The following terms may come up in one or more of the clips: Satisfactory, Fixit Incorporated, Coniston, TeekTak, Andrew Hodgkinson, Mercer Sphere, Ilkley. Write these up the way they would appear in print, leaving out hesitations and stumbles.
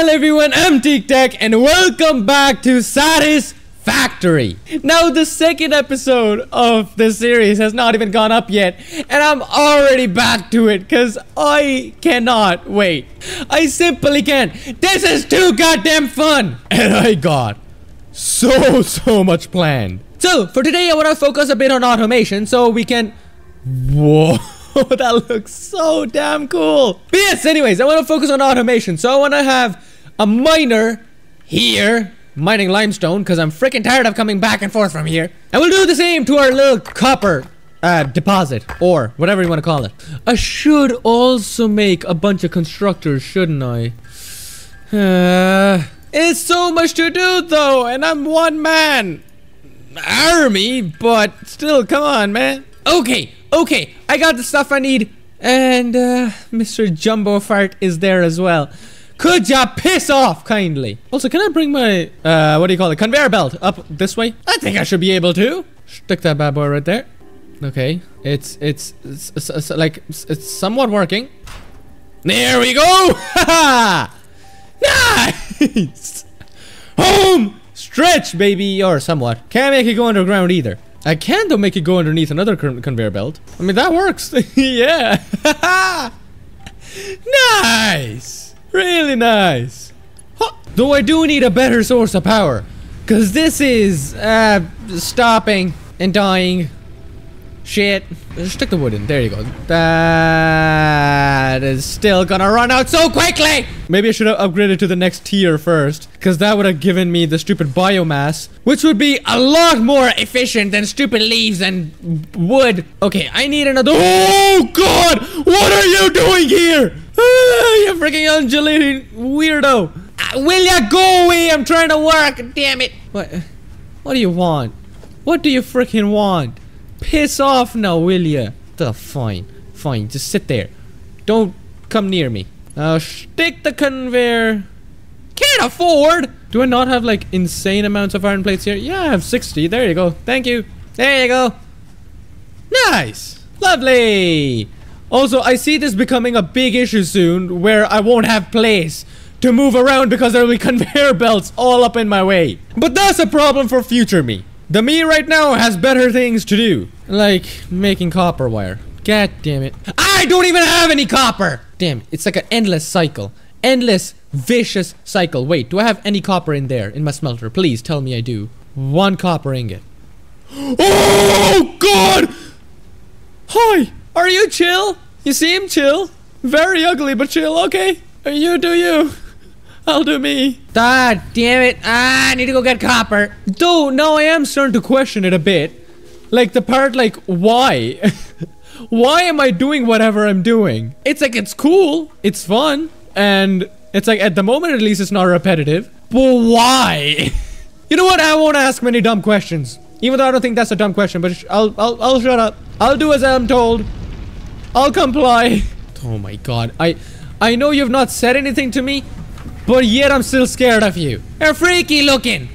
Hello everyone, I'm TeekTak and welcome back to Satisfactory. Now the second episode of this series has not even gone up yet and I'm already back to it because I cannot wait. I simply can't. This is too goddamn fun and I got so much planned. So for today I want to focus a bit on automation so we can... Whoa. That looks so damn cool. But yes, anyways, I want to focus on automation. So I want to have a miner here mining limestone because I'm freaking tired of coming back and forth from here. And we'll do the same to our little copper deposit or whatever you want to call it. I should also make a bunch of constructors, shouldn't I? It's so much to do though, and I'm one man army, but still, come on, man. Okay, I got the stuff I need, and Mr. Jumbo Fart is there as well. Could ya piss off kindly? Also, can I bring my, conveyor belt up this way? I think I should be able to. Stick that bad boy right there. Okay, it's somewhat working. There we go! Ha ha! Nice! Home stretch, baby, or somewhat. Can't make it go underground either. I can though make it go underneath another conveyor belt. I mean, that works. Yeah. Nice. Really nice. Huh. Though I do need a better source of power. Because this is stopping and dying. Shit. Stick the wood in. There you go. That is still gonna run out so quickly. Maybe I should have upgraded to the next tier first, because that would have given me the stupid biomass, which would be a lot more efficient than stupid leaves and wood. Okay, I need another. Oh god, what are you doing here? Ah, you freaking undulating weirdo. Will ya go away? I'm trying to work, damn it. What do you want? What do you freaking want? Piss off now, will ya? Fine, just sit there. Don't come near me. Now stick the conveyor. Can't afford. Do I not have like insane amounts of iron plates here? Yeah, I have 60. There you go. Thank you. There you go. Nice. Lovely. Also, I see this becoming a big issue soon where I won't have place to move around because there will be conveyor belts all up in my way. But that's a problem for future me. The me right now has better things to do, like making copper wire. God damn it. I don't even have any copper. Damn, it's like an endless cycle. Endless, vicious cycle. Wait, do I have any copper in there in my smelter? Please tell me I do. One copper ingot. Oh god! Hi, are you chill? You seem chill. Very ugly, but chill, okay. You do you. I'll do me. God damn it. I need to go get copper. Though, now I am starting to question it a bit. Like the part, like, why? Why am I doing whatever I'm doing? It's like, it's cool. It's fun. And it's like, at the moment, at least, it's not repetitive. But why? You know what? I won't ask many dumb questions. Even though I don't think that's a dumb question, but I'll shut up. I'll do as I'm told. I'll comply. Oh my god. I know you've not said anything to me. But yet I'm still scared of you. You're freaky looking.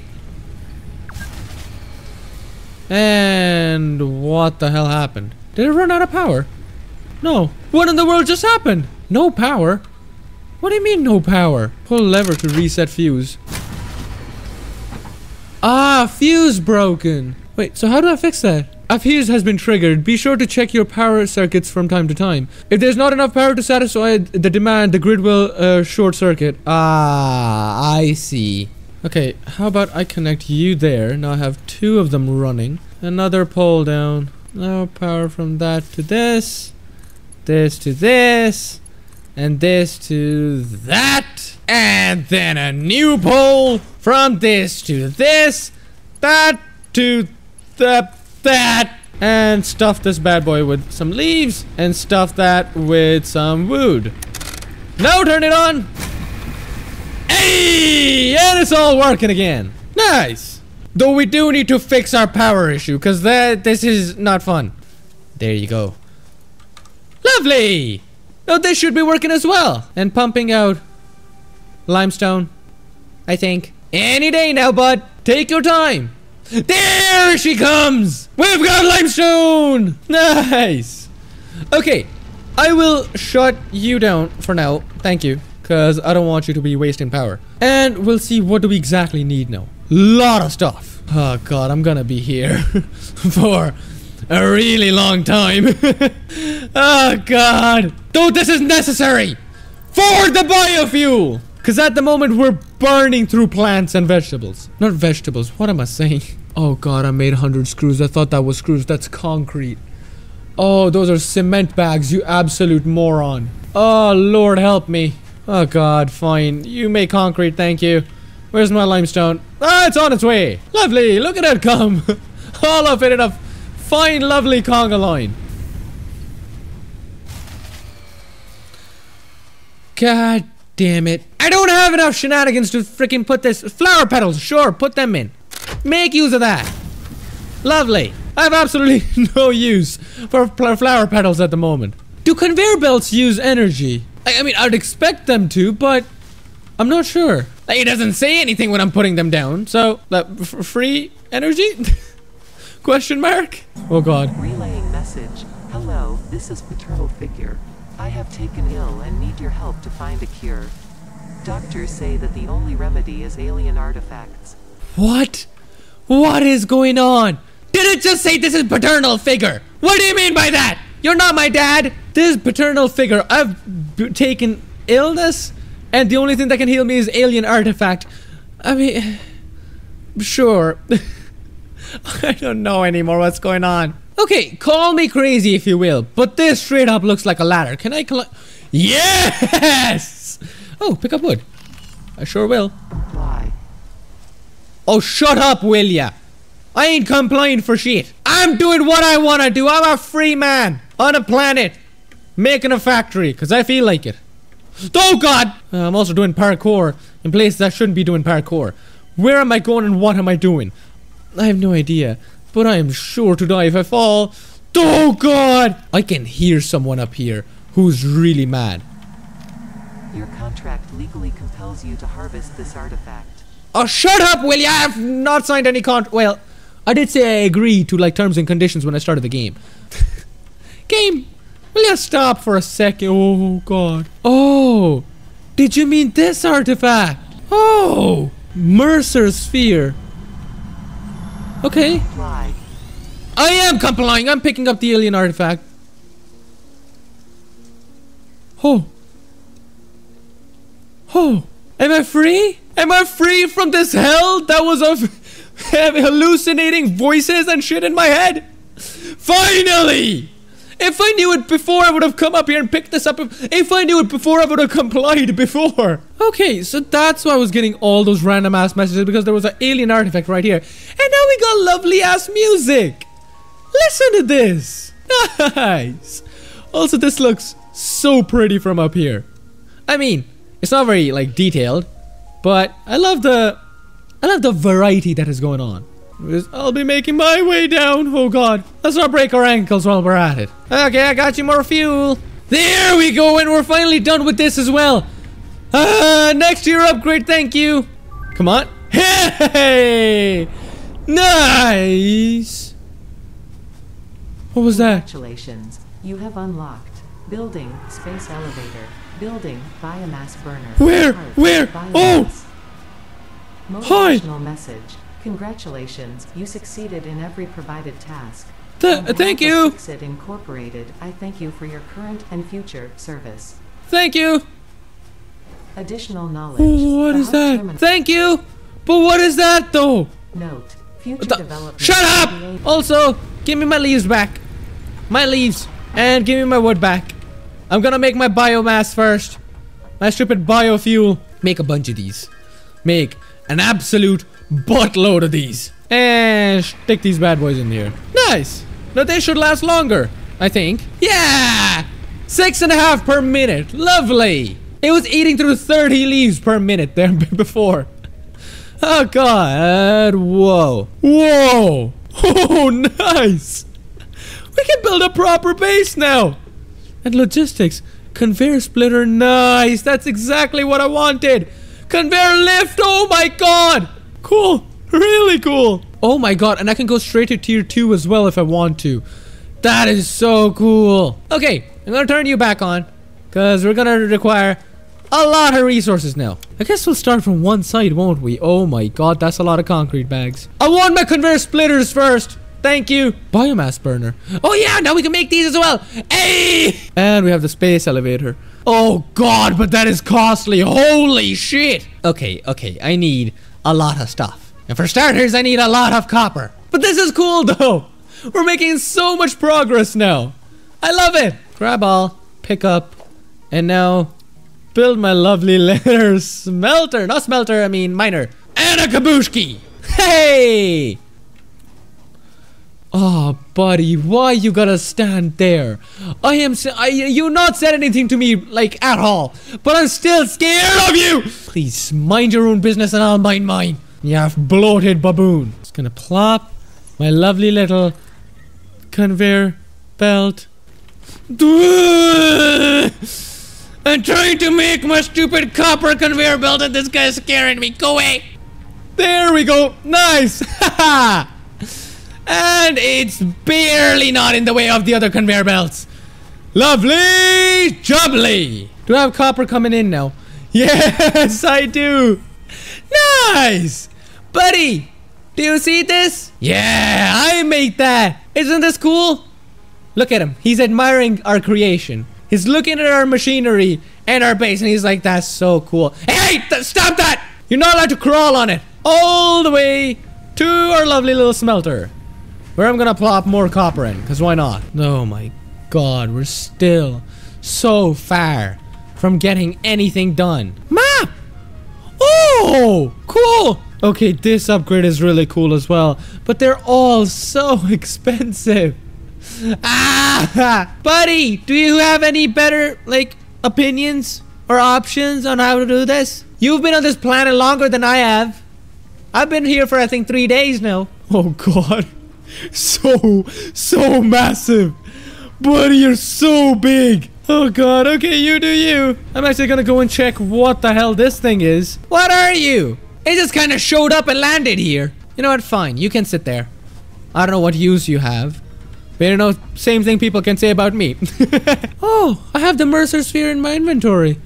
And what the hell happened? Did it run out of power? No. What in the world just happened? No power? What do you mean no power? Pull lever to reset fuse. Ah, fuse broken. Wait, so how do I fix that? A fuse has been triggered. Be sure to check your power circuits from time to time. If there's not enough power to satisfy the demand, the grid will short circuit. Ah, I see. Okay, how about I connect you there? Now I have two of them running. Another pole down. Now power from that to this. This to this. And this to that. And then a new pole from this to this. That to that, and stuff this bad boy with some leaves and stuff that with some wood. Now turn it on. Hey, and it's all working again. Nice. Though we do need to fix our power issue because this is not fun. There you go. Lovely. Now this should be working as well and pumping out limestone, I think, any day now, bud. Take your time. There she comes! We've got limestone! Nice! Okay, I will shut you down for now. Thank you. because I don't want you to be wasting power. And we'll see what do we exactly need now. Lot of stuff. Oh god, I'm gonna be here for a really long time. Oh god. Dude, this is necessary for the biofuel. Because at the moment we're burning through plants and vegetables. Not vegetables, what am I saying? Oh god, I made 100 screws. I thought that was screws. That's concrete. Oh, those are cement bags, you absolute moron. Oh lord, help me. Oh god, fine. You make concrete, thank you. Where's my limestone? Ah, it's on its way. Lovely, look at it come. All of it in a fine, lovely conga line. God damn it. I don't have enough shenanigans to freaking put this. Flower petals, sure, put them in. Make use of that. Lovely. I have absolutely no use for flower petals at the moment. Do conveyor belts use energy? I mean, I'd expect them to, but I'm not sure. Like, it doesn't say anything when I'm putting them down. So, free energy? Question mark? Oh god. Relaying message. Hello, this is Paternal Figure. I have taken ill and need your help to find a cure. Doctors say that the only remedy is alien artifacts. What? What is going on? Did it just say this is Paternal Figure? What do you mean by that? You're not my dad. This is Paternal Figure. I've taken illness and the only thing that can heal me is alien artifact. I mean, sure. I don't know anymore what's going on. Okay, call me crazy if you will, but this straight up looks like a ladder. Can I climb? Yes! Oh, pick up wood. I sure will. Why? Oh, shut up, will ya? I ain't complying for shit. I'm doing what I want to do. I'm a free man on a planet making a factory because I feel like it. Oh, God! I'm also doing parkour in places I shouldn't be doing parkour. Where am I going and what am I doing? I have no idea. But I am sure to die if I fall. Oh god! I can hear someone up here who's really mad. Your contract legally compels you to harvest this artifact. Oh, shut up, will ya? I have not signed any contract. Well, I did say I agreed to like terms and conditions when I started the game. Game, will ya stop for a second? Oh god. Oh, did you mean this artifact? Oh, Mercer Sphere. Okay. Comply. I am complying. I'm picking up the alien artifact. Oh. Oh. Am I free? Am I free from this hell that was of hallucinating voices and shit in my head? Finally! If I knew it before, I would have come up here and picked this up. If I knew it before, I would have complied before. Okay, so that's why I was getting all those random ass messages, because there was an alien artifact right here. And now we got lovely ass music. Listen to this. Nice. Also, this looks so pretty from up here. I mean, it's not very like detailed, but I love the variety that is going on. I'll be making my way down. Oh god. Let's not break our ankles while we're at it. Okay, I got you more fuel. There we go, and we're finally done with this as well. Next year upgrade, thank you. Come on. Hey! Nice! What was that? Congratulations. You have unlocked building space elevator. Building biomass burner. Where? Heart, where? Biomass. Oh! Motivational message. Congratulations, you succeeded in every provided task. Thank you. Fixit Incorporated, I thank you for your current and future service. Thank you. Additional knowledge. What is that? Thank you. But what is that though? Note, future development. Shut up. Also, give me my leaves back. My leaves, and give me my wood back. I'm gonna make my biomass first. My stupid biofuel. Make a bunch of these. Make an absolute buttload of these and stick these bad boys in here. Nice. Now they should last longer, I think. Yeah, 6.5 per minute. Lovely. It was eating through 30 leaves per minute there before. Oh god. Whoa, whoa. Oh nice. We can build a proper base now. And logistics, conveyor splitter. Nice. That's exactly what I wanted. Conveyor lift. Oh my god. Cool, really cool. Oh my god, and I can go straight to tier 2 as well if I want to. That is so cool. Okay, I'm gonna turn you back on because we're gonna require a lot of resources now. I guess we'll start from one side, won't we? Oh my god, that's a lot of concrete bags. I want my conveyor splitters first. Thank you. Biomass burner. Oh yeah, now we can make these as well. Hey! And we have the space elevator. Oh god, but that is costly. Holy shit. Okay, I need a lot of stuff. And for starters, I need a lot of copper. But this is cool though. We're making so much progress now. I love it. Grab all, pick up, and now build my lovely leather smelter. Not smelter, I mean miner. And a kabushki. Hey! Oh, buddy, why you gotta stand there? You not said anything to me, like, at all. But I'm still scared of you! Please, mind your own business and I'll mind mine. You have bloated baboon. Just gonna plop my lovely little conveyor belt. I'm trying to make my stupid copper conveyor belt and this guy's scaring me. Go away! There we go. Nice! Haha! And it's barely not in the way of the other conveyor belts. Lovely jubbly. Do I have copper coming in now? Yes, I do. Nice. Buddy, do you see this? Yeah, I made that. Isn't this cool? Look at him. He's admiring our creation. He's looking at our machinery and our base and he's like, that's so cool. Hey, stop that. You're not allowed to crawl on it. All the way to our lovely little smelter. Where I'm gonna plop more copper in, because why not? Oh my god, we're still so far from getting anything done. Map! Oh, cool! Okay, this upgrade is really cool as well, but they're all so expensive. Ah! Buddy, do you have any better, like, opinions or options on how to do this? You've been on this planet longer than I have. I've been here for, I think, 3 days now. Oh god. So massive. Buddy, you're so big. Oh god, okay, you do you. I'm actually gonna go and check what the hell this thing is. What are you? It just kind of showed up and landed here. You know what, fine, you can sit there. I don't know what use you have. But you know, same thing people can say about me. Oh, I have the Mercer Sphere in my inventory.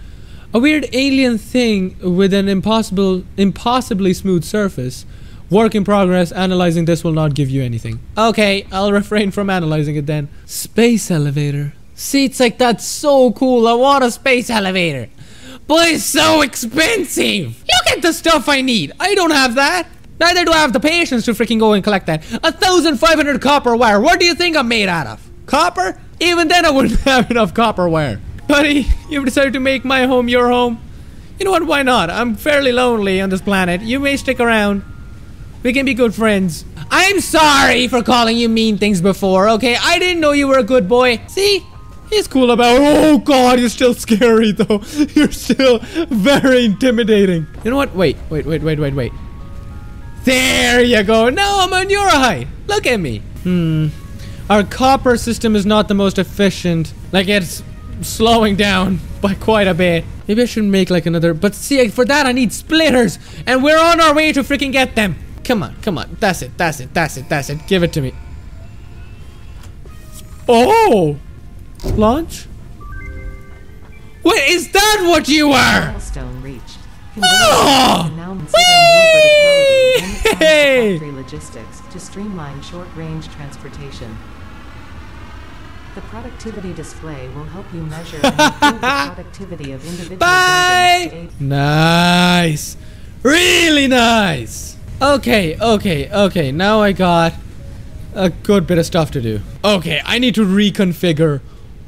A weird alien thing with an impossibly smooth surface. Work in progress. Analyzing this will not give you anything. Okay, I'll refrain from analyzing it then. Space elevator. Seats like that's so cool. I want a space elevator. But it's so expensive. Look at the stuff I need. I don't have that. Neither do I have the patience to freaking go and collect that. 1,500 copper wire. What do you think I'm made out of? Copper? Even then I wouldn't have enough copper wire. Buddy, you've decided to make my home your home. You know what? Why not? I'm fairly lonely on this planet. You may stick around. We can be good friends. I'm sorry for calling you mean things before, okay? I didn't know you were a good boy. See? He's cool about it. Oh, God, you're still scary, though. You're still very intimidating. You know what? Wait. There you go. Now I'm on your height. Look at me. Our copper system is not the most efficient. Like, it's slowing down by quite a bit. Maybe I should make, like, another... But see, for that, I need splitters. And we're on our way to freaking get them. Come on. That's it. Give it to me. Oh! Launch? Wait, is that what you are? Oh! Whee! Hey! Logistics to streamline short-range transportation. The productivity display will help you measure and improve the productivity of individual... Bye! Nice! Really nice! Okay, now I got a good bit of stuff to do. Okay, I need to reconfigure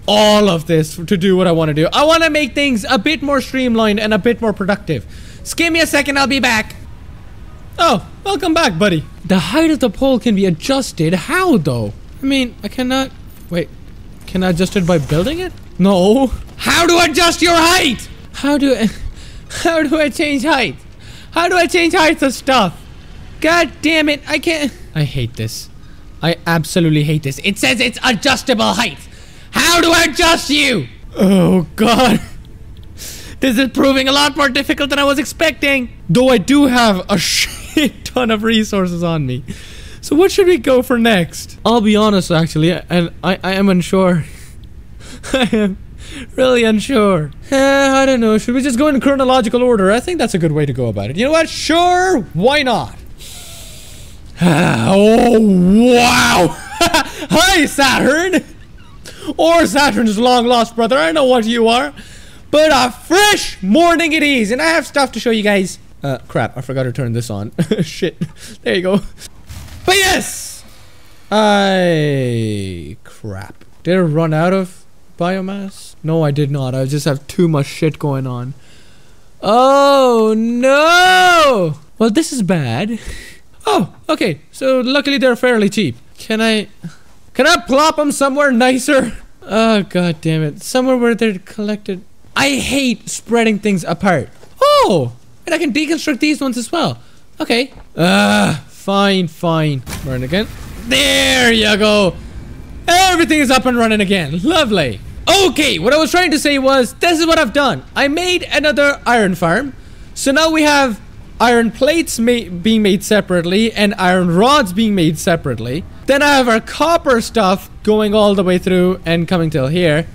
all of this to do what I want to do. I want to make things a bit more streamlined and a bit more productive. Just give me a second, I'll be back. Oh, welcome back, buddy. The height of the pole can be adjusted. How, though? I mean, I cannot... Wait, can I adjust it by building it? No. How do I adjust your height? How do I change height? How do I change heights of stuff? God damn it, I can't. I hate this. I absolutely hate this. It says it's adjustable height. How do I adjust you? Oh god. This is proving a lot more difficult than I was expecting. Though I do have a shit ton of resources on me. So what should we go for next? I'll be honest actually, and I am unsure. I am Really unsure. I don't know. Should we just go in chronological order? I think that's a good way to go about it. You know what? Sure. Why not? Oh, wow. Hi, Saturn. Or Saturn's long-lost brother. I know what you are. But a fresh morning it is. And I have stuff to show you guys. Crap. I forgot to turn this on. Shit. There you go. But yes. Crap. Did I run out of biomass? No, I did not. I just have too much shit going on. Oh, no. Well, this is bad. Oh, okay. So, luckily they're fairly cheap. Can I plop them somewhere nicer? Oh, god damn it. Somewhere where they're collected. I hate spreading things apart. Oh, and I can deconstruct these ones as well. Okay. Fine, fine. Run again. There you go. Everything is up and running again. Lovely. Okay, what I was trying to say was, this is what I've done. I made another iron farm. So now we have iron plates being made separately and iron rods being made separately. Then I have our copper stuff going all the way through and coming till here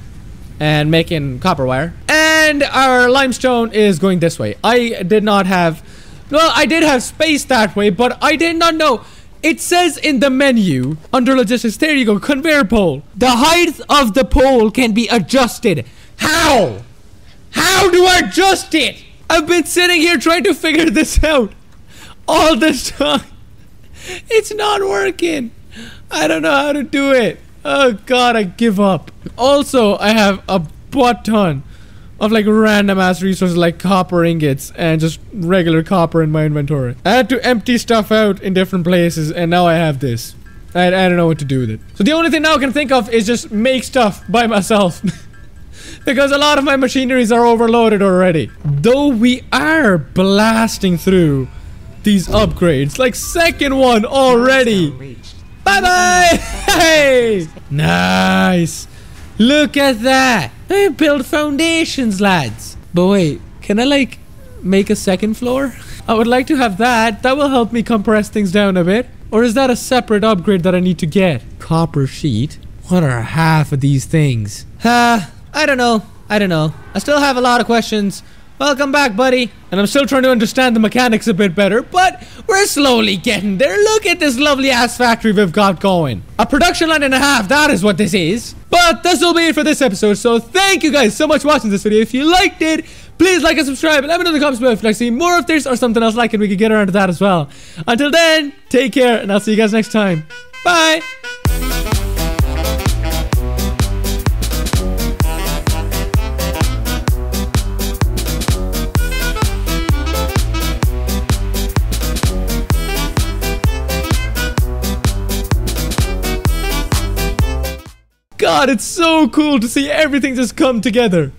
and making copper wire. And our limestone is going this way. I did not have... Well, I did have space that way, but I did not know... It says in the menu, under logistics, there you go, conveyor pole. The height of the pole can be adjusted. How? How do I adjust it? I've been sitting here trying to figure this out all this time. It's not working. I don't know how to do it. Oh god, I give up. Also, I have a butt ton of like random ass resources like copper ingots and just regular copper in my inventory. I had to empty stuff out in different places and now I have this. I don't know what to do with it. So the only thing now I can think of is just make stuff by myself. Because a lot of my machineries are overloaded already. Though we are blasting through these upgrades. Like second one already. Bye bye! Hey! Nice! Look at that! I build foundations, lads. But wait, can I like make a second floor? I would like to have that. That will help me compress things down a bit. Or is that a separate upgrade that I need to get? Copper sheet. What are half of these things? I don't know. I don't know. I still have a lot of questions. Welcome back, buddy. And I'm still trying to understand the mechanics a bit better, but we're slowly getting there. Look at this lovely ass factory we've got going. A production line and a half, that is what this is. But this will be it for this episode. So thank you guys so much for watching this video. If you liked it, please like and subscribe. And let me know in the comments below if you'd like to see more of this or something else like it. We could get around to that as well. Until then, take care and I'll see you guys next time. Bye. God, it's so cool to see everything just come together.